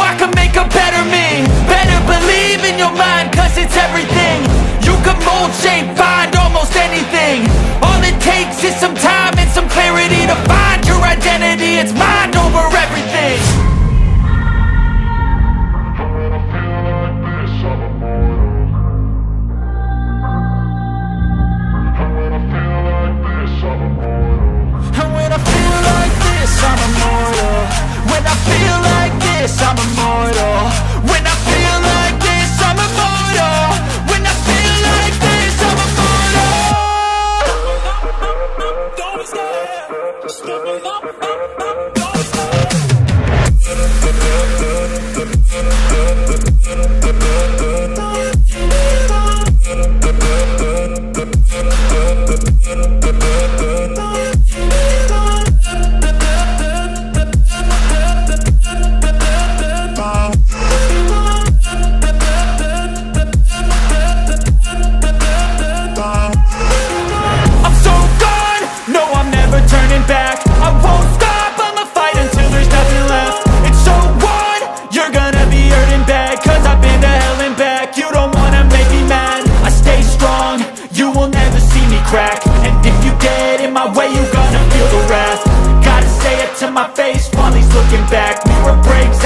I can make a better me. Better believe in your mind, cause it's everything. You can mold, shape, find almost anything. All it takes is some time and some clarity to find your identity. It's mind over everything. I'm immortal. When I feel like this, I'm immortal. When I feel like this, I'm immortal. Don't be scared. Just give up.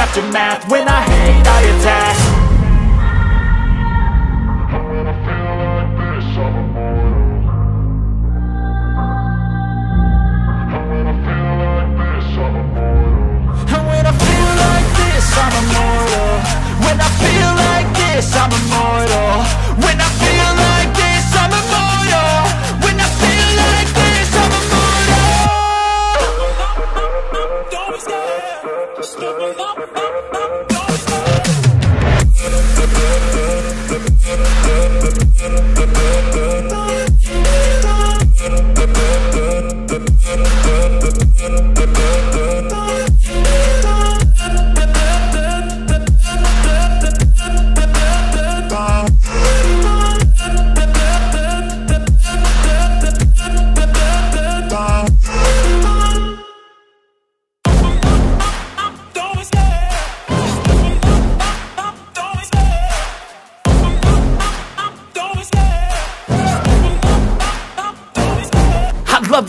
Aftermath, when I hate, I attack. When I feel like this, I'm immortal. When I feel like this, I'm immortal. When I feel like this, I'm immortal. When I feel like this, I'm immortal. When I feel like this, I'm immortal. When I feel like this, I'm immortal. Don't be scared. Just give it up. Love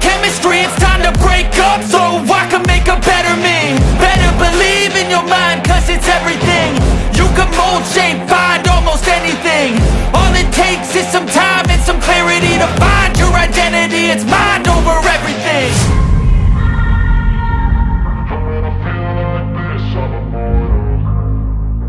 chemistry. It's time to break up so I can make a better me. Better believe in your mind, cause it's everything. You can mold, shape, find almost anything. All it takes is some time and some clarity to find your identity. It's mind over everything. When I feel like this, I'm immortal.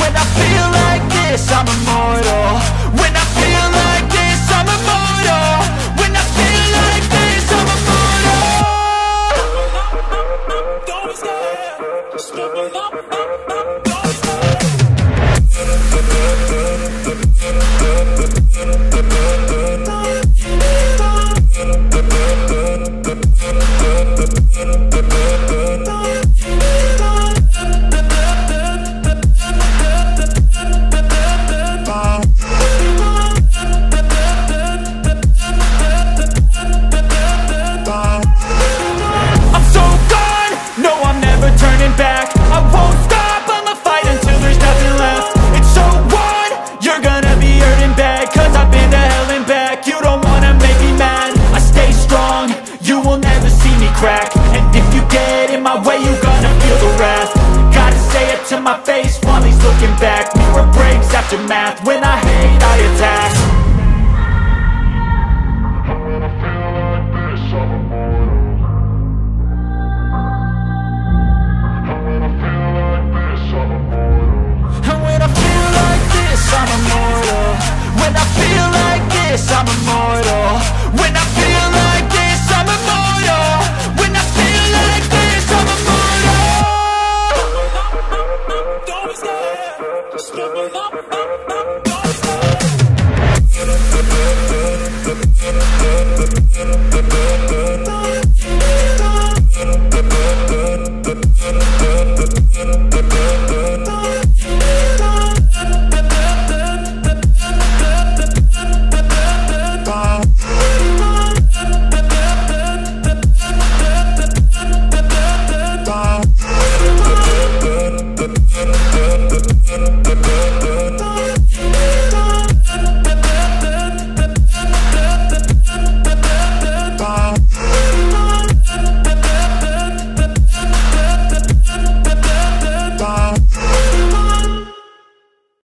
When I feel like this, I'm immortal. When I feel like this, I'm immortal. When I feel like this, I'm immortal. When I feel like this, I'm immortal. When I feel like this, I'm immortal. Don't be scared. Just give it up. Face, while he's looking back, mirror breaks aftermath. When I hate, I attack.